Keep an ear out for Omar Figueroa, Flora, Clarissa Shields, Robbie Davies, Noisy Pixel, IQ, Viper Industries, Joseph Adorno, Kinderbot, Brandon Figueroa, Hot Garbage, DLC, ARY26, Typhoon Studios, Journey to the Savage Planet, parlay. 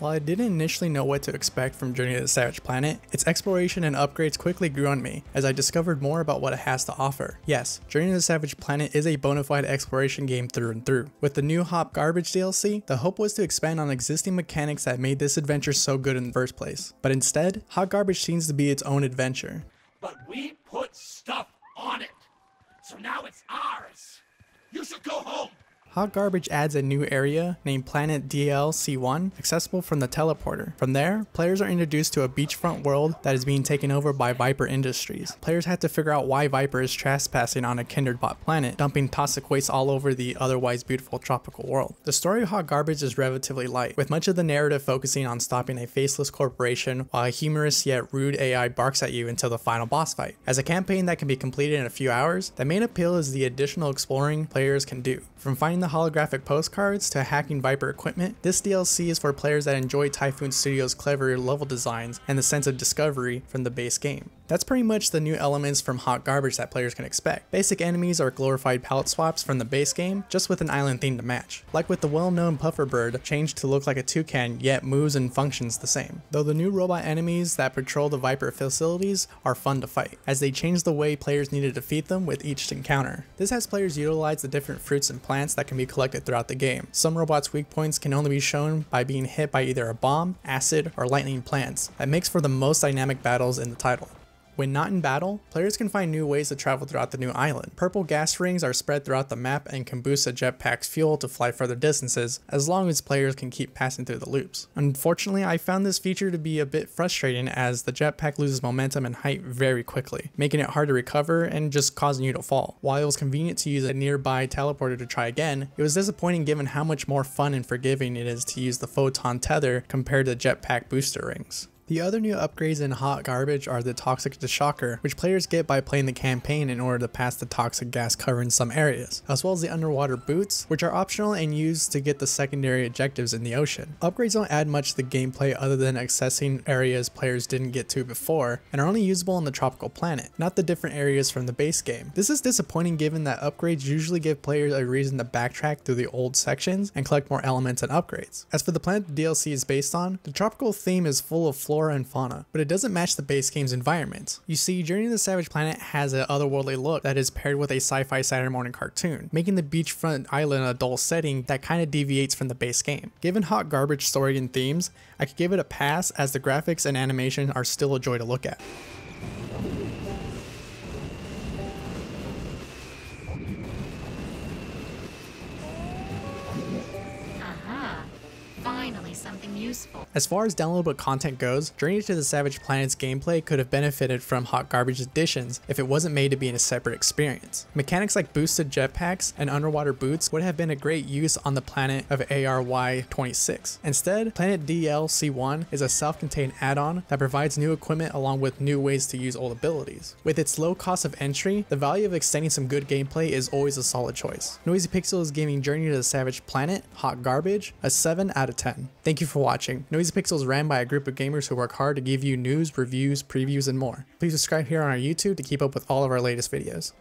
While I didn't initially know what to expect from Journey to the Savage Planet, its exploration and upgrades quickly grew on me as I discovered more about what it has to offer. Yes, Journey to the Savage Planet is a bona fide exploration game through and through. With the new Hot Garbage DLC, the hope was to expand on existing mechanics that made this adventure so good in the first place. But instead, Hot Garbage seems to be its own adventure. But we put stuff on it, so now it's ours. You should go home. Hot Garbage adds a new area named Planet DLC1, accessible from the teleporter. From there, players are introduced to a beachfront world that is being taken over by Viper Industries. Players had to figure out why Viper is trespassing on a Kinderbot planet, dumping toxic waste all over the otherwise beautiful tropical world. The story of Hot Garbage is relatively light, with much of the narrative focusing on stopping a faceless corporation while a humorous yet rude AI barks at you until the final boss fight. As a campaign that can be completed in a few hours, the main appeal is the additional exploring players can do. From finding the holographic postcards to hacking Viper equipment, this DLC is for players that enjoy Typhoon Studios' clever level designs and the sense of discovery from the base game. That's pretty much the new elements from Hot Garbage that players can expect. Basic enemies are glorified palette swaps from the base game, just with an island theme to match. Like with the well-known puffer bird, changed to look like a toucan, yet moves and functions the same. Though the new robot enemies that patrol the Viper facilities are fun to fight, as they change the way players need to defeat them with each encounter. This has players utilize the different fruits and plants that can be collected throughout the game. Some robots' weak points can only be shown by being hit by either a bomb, acid, or lightning plants. That makes for the most dynamic battles in the title. When not in battle, players can find new ways to travel throughout the new island. Purple gas rings are spread throughout the map and can boost a jetpack's fuel to fly further distances, as long as players can keep passing through the loops. Unfortunately, I found this feature to be a bit frustrating as the jetpack loses momentum and height very quickly, making it hard to recover and just causing you to fall. While it was convenient to use a nearby teleporter to try again, it was disappointing given how much more fun and forgiving it is to use the photon tether compared to jetpack booster rings. The other new upgrades in Hot Garbage are the Toxic to Shocker, which players get by playing the campaign in order to pass the toxic gas cover in some areas, as well as the underwater boots, which are optional and used to get the secondary objectives in the ocean. Upgrades don't add much to the gameplay other than accessing areas players didn't get to before, and are only usable on the tropical planet, not the different areas from the base game. This is disappointing given that upgrades usually give players a reason to backtrack through the old sections and collect more elements and upgrades. As for the planet the DLC is based on, the tropical theme is full of flora and fauna, but it doesn't match the base game's environment. You see, Journey to the Savage Planet has an otherworldly look that is paired with a sci-fi Saturday morning cartoon, making the beachfront island a dull setting that kinda deviates from the base game. Given Hot Garbage story and themes, I could give it a pass as the graphics and animation are still a joy to look at. Something useful. As far as downloadable content goes, Journey to the Savage Planet's gameplay could have benefited from Hot Garbage additions if it wasn't made to be in a separate experience. Mechanics like boosted jetpacks and underwater boots would have been a great use on the planet of ARY26. Instead, Planet DLC1 is a self-contained add-on that provides new equipment along with new ways to use old abilities. With its low cost of entry, the value of extending some good gameplay is always a solid choice. Noisy Pixel is giving Journey to the Savage Planet, Hot Garbage, a 7 out of 10. Thank you for watching. Noisy Pixel is ran by a group of gamers who work hard to give you news, reviews, previews, and more. Please subscribe here on our YouTube to keep up with all of our latest videos.